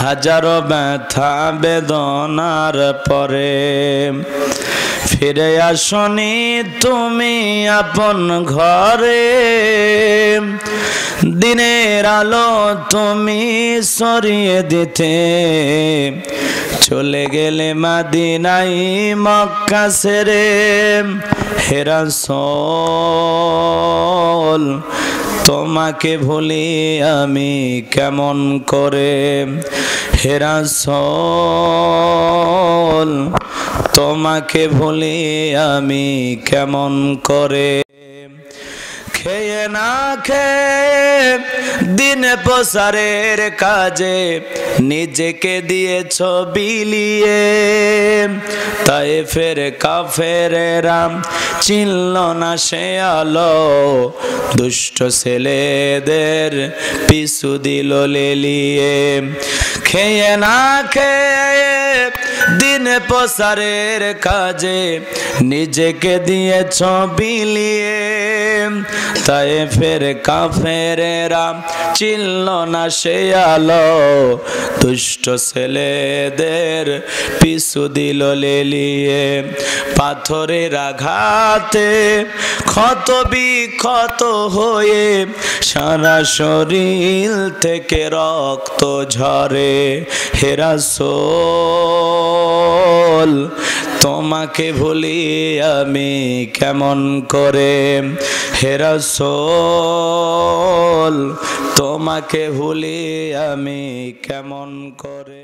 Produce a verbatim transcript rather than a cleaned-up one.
হাজারো ব্যথা বেদনার পরে ফিরে আসনি তুমি আপন ঘরে। দিনের আলো তুমি সরিয়ে দিতে চলে গেলে মদিনায় মক্কা ছেড়ে। হে রাসূল তোমাকে ভুলি আমি কেমন করে, হে রাসূল তোমাকে ভুলি আমি কেমন করে। খেয়ে না খেয়ে দিন প্রসারের কাজে নিজেকে দিয়েছ বিলিয়ে, তাই ফের কাফেরেরা চিনল না সে আলো, দুষ্ট ছেলেদের পিছু দিল লেলিয়ে। খেয়ে না খেয়ে দিন প্রসারের কাজে নিজেকে দিয়েছ বিলিয়ে, তাই ফের কাফেরেরা চিনল না সে আলো, দুষ্ট ছেলেদের পিছু দিল লেলিয়ে। পাথরের আঘাতে ক্ষত বিক্ষত হয়ে সারা শরীর থেকে রক্ত ঝরে। হে রাসূল তোমাকে ভুলি আমি কেমন করে, হে রাসূল তোমাকে ভুলি আমি কেমন করে।